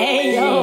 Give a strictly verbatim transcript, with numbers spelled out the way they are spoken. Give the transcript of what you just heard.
Hey, yo.